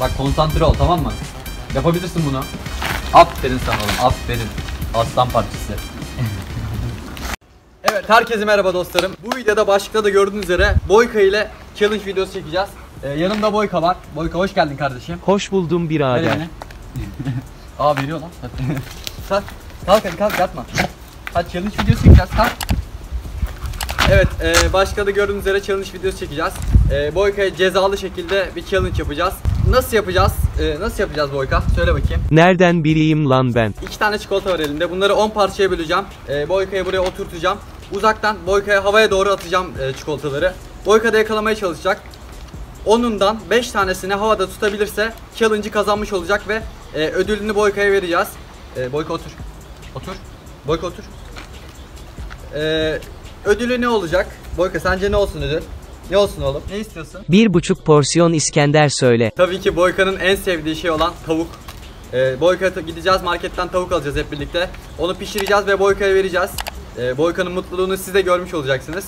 Bak konsantre ol, tamam mı? Yapabilirsin bunu. Aferin sana oğlum, aferin. Aslan parçası. Evet, herkese merhaba dostlarım. Bu videoda başlıkta da gördüğünüz üzere Boyka ile challenge videosu çekeceğiz. Yanımda Boyka var. Boyka hoş geldin kardeşim. Hoş buldum birader. Aa veriyor lan. Kalk, kalk hadi, kalk yatma. Hadi challenge videosu çekeceğiz, kalk. Evet, başka da gördüğünüz üzere challenge videosu çekeceğiz. Boyka'ya cezalı şekilde bir challenge yapacağız. Nasıl yapacağız? Nasıl yapacağız Boyka? Söyle bakayım. Nereden bileyim lan ben? 2 tane çikolata var elimde. Bunları 10 parçaya böleceğim. Boyka'yı buraya oturtacağım. Uzaktan Boyka'ya havaya doğru atacağım çikolataları. Boyka da yakalamaya çalışacak. Onundan 5 tanesini havada tutabilirse challenge'ı kazanmış olacak ve ödülünü Boyka'ya vereceğiz. Boyka otur. Otur. Boyka otur. Ödülü ne olacak? Boyka sence ne olsun ödül? Ne olsun oğlum? Ne istiyorsun? 1,5 porsiyon İskender söyle. Tabii ki Boyka'nın en sevdiği şey olan tavuk. Boyka gideceğiz, marketten tavuk alacağız hep birlikte. Onu pişireceğiz ve Boyka'ya vereceğiz. Boyka'nın mutluluğunu siz de görmüş olacaksınız.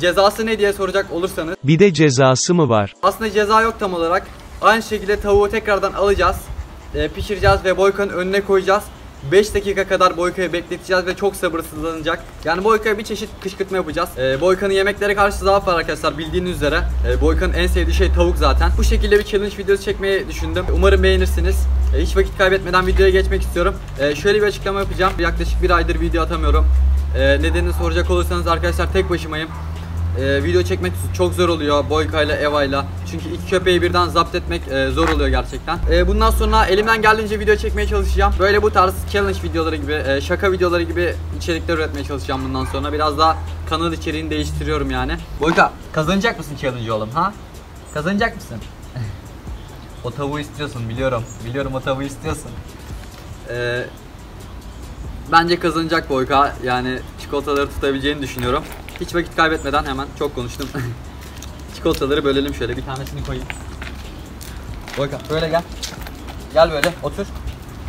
Cezası ne diye soracak olursanız. Bir de cezası mı var? Aslında ceza yok tam olarak. Aynı şekilde tavuğu tekrardan alacağız. Pişireceğiz ve Boyka'nın önüne koyacağız. 5 dakika kadar Boyka'yı bekleteceğiz ve çok sabırsızlanacak. Yani Boyka'ya bir çeşit kışkırtma yapacağız. Boyka'nın yemeklere karşı zaaf var arkadaşlar, bildiğiniz üzere. Boyka'nın en sevdiği şey tavuk zaten. Bu şekilde bir challenge videosu çekmeyi düşündüm. Umarım beğenirsiniz. Hiç vakit kaybetmeden videoya geçmek istiyorum. Şöyle bir açıklama yapacağım. Yaklaşık bir aydır video atamıyorum. Nedenini soracak olursanız arkadaşlar, tek başımayım. Video çekmek çok zor oluyor Boyka ile Eva ile. Çünkü iki köpeği birden zapt etmek zor oluyor gerçekten. Bundan sonra elimden geldiğince video çekmeye çalışacağım. Böyle bu tarz challenge videoları gibi, şaka videoları gibi içerikler üretmeye çalışacağım bundan sonra. Biraz daha kanal içeriğini değiştiriyorum yani. Boyka, kazanacak mısın challenge oğlum ha? Kazanacak mısın? O tavuğu istiyorsun, biliyorum. Biliyorum, o tavuğu istiyorsun. Bence kazanacak Boyka. Yani çikolataları tutabileceğini düşünüyorum. Hiç vakit kaybetmeden hemen, çok konuştum. Çikolataları bölelim şöyle, bir tanesini koyayım. Boyka böyle gel. Gel böyle otur.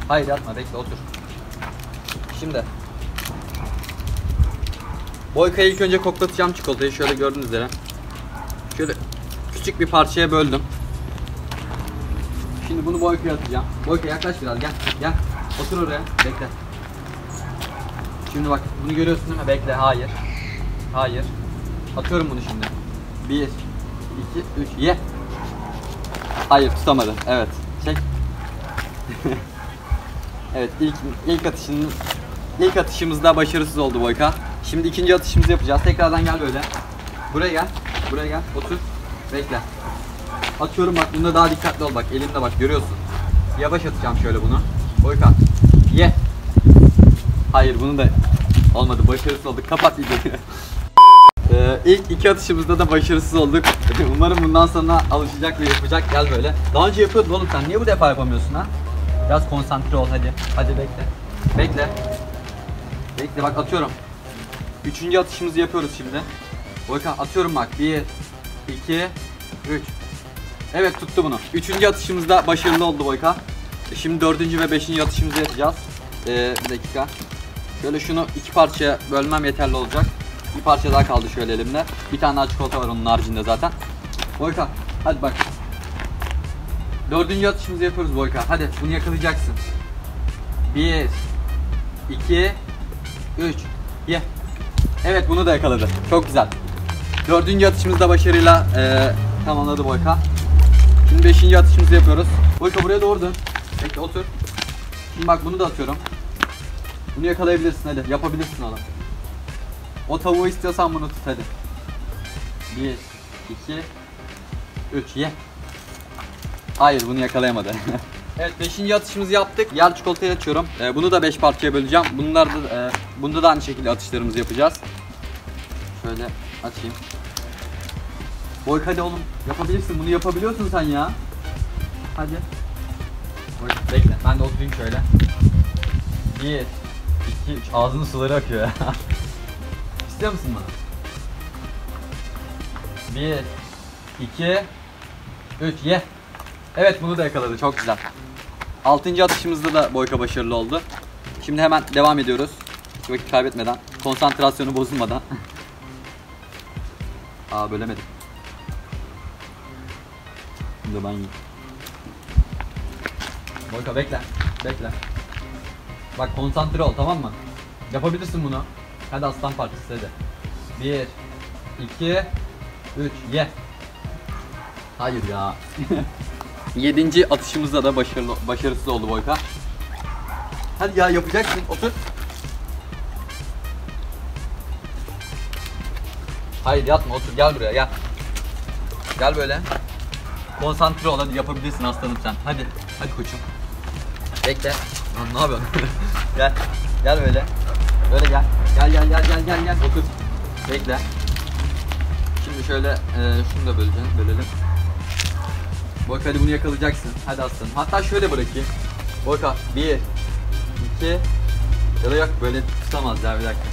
Hayır yatma, bekle otur. Şimdi Boyka'ya ilk önce koklatacağım çikolatayı, şöyle gördüğünüz üzere. Şöyle küçük bir parçaya böldüm. Şimdi bunu Boyka'ya atacağım. Boyka yaklaş biraz, gel gel. Otur oraya, bekle. Şimdi bak, bunu görüyorsun değil mi? Bekle, hayır. Hayır. Atıyorum bunu şimdi. 1, 2, 3, ye. Hayır, tutamadı. Evet. Çek. Evet, ilk atışımızda başarısız oldu Boyka. Şimdi ikinci atışımızı yapacağız. Tekrardan gel böyle. Buraya gel. Buraya gel. Otur. Bekle. Atıyorum bak, bunda daha dikkatli ol bak. Elimde bak, görüyorsun. Yavaş atacağım şöyle bunu. Boyka. Ye. Hayır, bunu da olmadı. Başarısız olduk. Kapat videoyu. İlk iki atışımızda da başarısız olduk. Umarım bundan sonra alışacak ve yapacak. Gel böyle. Daha önce yapıyordun oğlum sen. Niye bu defa yapamıyorsun ha? Biraz konsantre ol hadi. Hadi bekle. Bekle. Bekle bak, atıyorum. Üçüncü atışımızı yapıyoruz şimdi. Boyka atıyorum bak. 1, 2, 3. Evet, tuttu bunu. Üçüncü atışımızda başarılı oldu Boyka. Şimdi dördüncü ve beşinci atışımızı yapacağız. Bir dakika. Şöyle şunu iki parçaya bölmem yeterli olacak. Bir parça daha kaldı şöyle elimde. Bir tane daha çikolata var onun haricinde zaten. Boyka hadi bak. Dördüncü atışımızı yapıyoruz Boyka. Hadi bunu yakalayacaksın. 1, 2, 3. Ye. Evet, bunu da yakaladı. Çok güzel. Dördüncü atışımızda başarıyla tamamladı Boyka. Şimdi beşinci atışımızı yapıyoruz. Boyka buraya doğru dön. Bekle otur. Şimdi bak, bunu da atıyorum. Bunu yakalayabilirsin hadi. Yapabilirsin oğlum. O tavuğu istiyorsan bunu tut hadi. 1, 2, 3. Ye. Hayır, bunu yakalayamadı. Evet, 5. atışımızı yaptık. Yer çikolatayı açıyorum. Bunu da 5 parçaya böleceğim. Bunda da aynı şekilde atışlarımızı yapacağız. Şöyle açayım. Boyka hadi oğlum. Yapabilirsin. Bunu yapabiliyorsun sen ya. Hadi. Boyka, bekle. Ben de oturayım şöyle. 1, 2, 3. Ağzının suları akıyor ya. İstiyor musun bana? 1, 2, 3. Ye. Evet, bunu da yakaladı. Çok güzel. 6. atışımızda da Boyka başarılı oldu. Şimdi hemen devam ediyoruz. Hiç vakit kaybetmeden. Konsantrasyonu bozulmadan. Aa, bölemedim. Şimdi ben yiyeyim. Boyka bekle. Bekle. Bak konsantre ol, tamam mı? Yapabilirsin bunu. Hadi aslan parçası hadi. 1 2 3 ye. Hayır ya. 7. atışımızda da başarısız oldu Boyka. Hadi ya, yapacaksın. Otur. Hayır yatma, otur, gel buraya gel. Gel böyle. Konsantre ol, hadi yapabilirsin aslanım sen. Hadi. Hadi koçum. Bekle. Lan ne yapıyorsun? Gel. Gel böyle. Böyle gel. Gel. Otur. Bekle. Şimdi şöyle şunu da böleceğim. Bölelim. Boyka hadi bunu yakalayacaksın. Hadi aslanım. Hatta şöyle bırakayım. Boyka 1 2. Ya da yok, böyle tutamaz ya, bir dakika.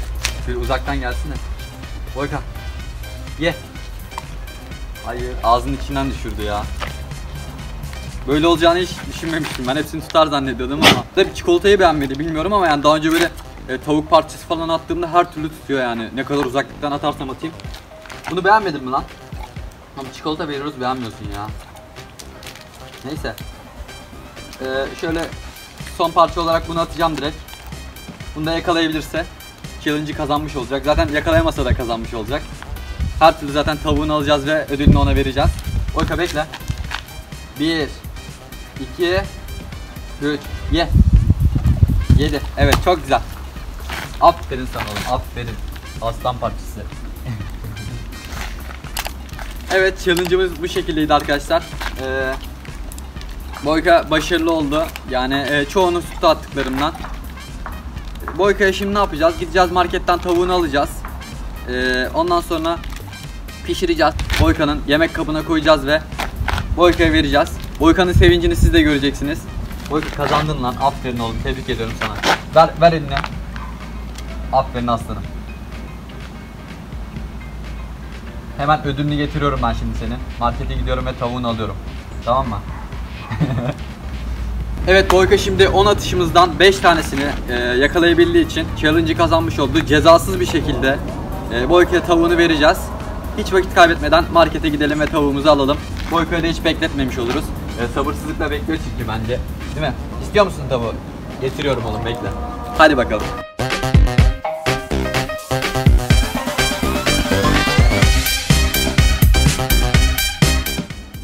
Şöyle uzaktan gelsin de. Boyka ye. Hayır, ağzının içinden düşürdü ya. Böyle olacağını hiç düşünmemiştim. Ben hepsini tutar zannediyordum ama. Tabii çikolatayı beğenmedi, bilmiyorum ama yani daha önce böyle tavuk parçası falan attığımda her türlü tutuyor yani. Ne kadar uzaklıktan atarsam atayım. Bunu beğenmedin mi lan? Ama çikolata veriyoruz, beğenmiyorsun ya. Neyse. Şöyle son parça olarak bunu atacağım direkt. Bunu da yakalayabilirse challenge'ı kazanmış olacak. Zaten yakalayamasa da kazanmış olacak. Her türlü zaten tavuğunu alacağız ve ödülünü ona vereceğiz. Boyka bekle. 1 2 3 ye. 7. Evet, çok güzel. Aferin sana oğlum, aferin. Aslan parçası. Evet, challenge'ımız bu şekildeydi arkadaşlar. Boyka başarılı oldu. Yani çoğunu sütü attıklarımdan. Boyka'ya şimdi ne yapacağız? Gideceğiz marketten tavuğunu alacağız. Ondan sonra pişireceğiz. Boyka'nın yemek kabına koyacağız ve Boyka'ya vereceğiz. Boyka'nın sevincini siz de göreceksiniz. Boyka kazandın lan. Aferin oğlum. Tebrik ediyorum sana. Ver eline. Aferin aslanım. Hemen ödülünü getiriyorum ben şimdi senin. Markete gidiyorum ve tavuğunu alıyorum. Tamam mı? Evet, Boyka şimdi 10 atışımızdan 5 tanesini yakalayabildiği için challenge'ı kazanmış oldu. Cezasız bir şekilde Boyka'ya tavuğunu vereceğiz. Hiç vakit kaybetmeden markete gidelim ve tavuğumuzu alalım. Boyka'yı da hiç bekletmemiş oluruz. Sabırsızlıkla bekliyor çünkü bence. Değil mi? İstiyor musun tavuğu? Getiriyorum oğlum, bekle. Hadi bakalım.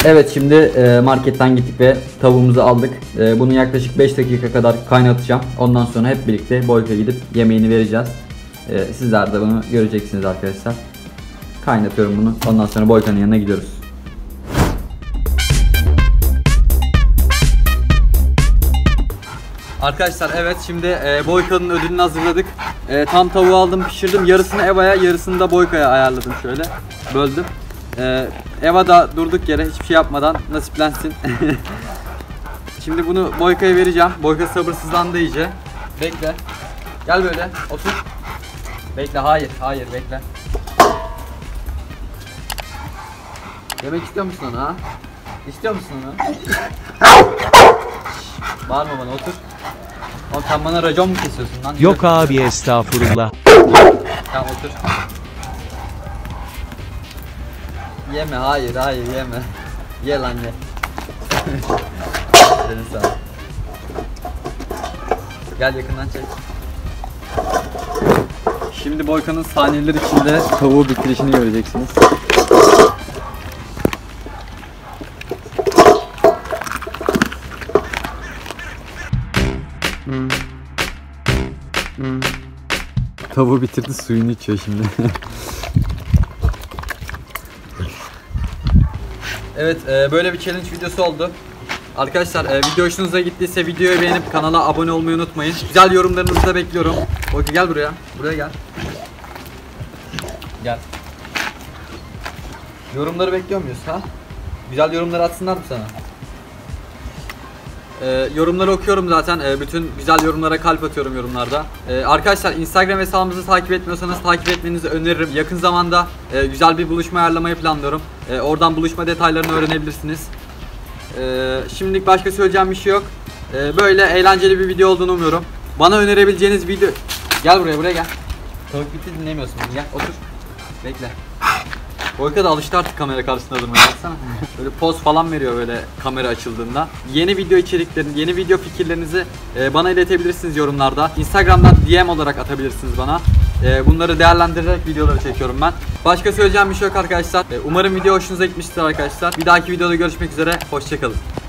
Evet, şimdi marketten gittik ve tavuğumuzu aldık. Bunu yaklaşık 5 dakika kadar kaynatacağım. Ondan sonra hep birlikte Boyka'ya gidip yemeğini vereceğiz. Sizler de bunu göreceksiniz arkadaşlar. Kaynatıyorum bunu. Ondan sonra Boyka'nın yanına gidiyoruz. Arkadaşlar evet, şimdi Boyka'nın ödülünü hazırladık. Tam tavuğu aldım, pişirdim. Yarısını Eva'ya, yarısını da Boyka'ya ayarladım şöyle. Böldüm. Eva da durduk yere hiçbir şey yapmadan nasiplensin. Şimdi bunu Boyka'ya vereceğim. Boyka sabırsızlandı iyice. Bekle. Gel böyle. Otur. Bekle. Hayır bekle. Yemek istiyor musun onu ha? İstiyor musun onu? Bağırma bana, otur. Oğlum sen bana racon mu kesiyorsun lan? Yok abi, estağfurullah. Tamam, otur. Yeme, hayır yeme. Ye lan ye. Senin sağ ol. Gel yakından çek. Şimdi Boyka'nın saniyeler içinde tavuğu bitirişini göreceksiniz. Tavuğu bitirdi, suyunu içiyor şimdi. Evet, böyle bir challenge videosu oldu. Arkadaşlar video hoşunuza gittiyse videoyu beğenip kanala abone olmayı unutmayın. Güzel yorumlarınızı da bekliyorum. Boyka gel buraya. Buraya gel. Gel. Yorumları bekliyor muyuz ha? Güzel yorumları atsınlar mı sana? Yorumları okuyorum zaten. Bütün güzel yorumlara kalp atıyorum yorumlarda. Arkadaşlar Instagram hesabımızı takip etmiyorsanız takip etmenizi öneririm. Yakın zamanda güzel bir buluşma ayarlamayı planlıyorum. Oradan buluşma detaylarını öğrenebilirsiniz. Şimdilik başka söyleyeceğim bir şey yok. Böyle eğlenceli bir video olduğunu umuyorum. Bana önerebileceğiniz video... Gel buraya gel. Tavuk bitti, dinlemiyorsun. Gel otur. Bekle. Boyka da alıştı artık kamera karşısında durmaya, baksana. Böyle poz falan veriyor böyle kamera açıldığında. Yeni video içeriklerini, yeni video fikirlerinizi bana iletebilirsiniz yorumlarda. Instagram'dan DM olarak atabilirsiniz bana. Bunları değerlendirerek videoları çekiyorum ben. Başka söyleyeceğim bir şey yok arkadaşlar. Umarım video hoşunuza gitmiştir arkadaşlar. Bir dahaki videoda görüşmek üzere. Hoşçakalın.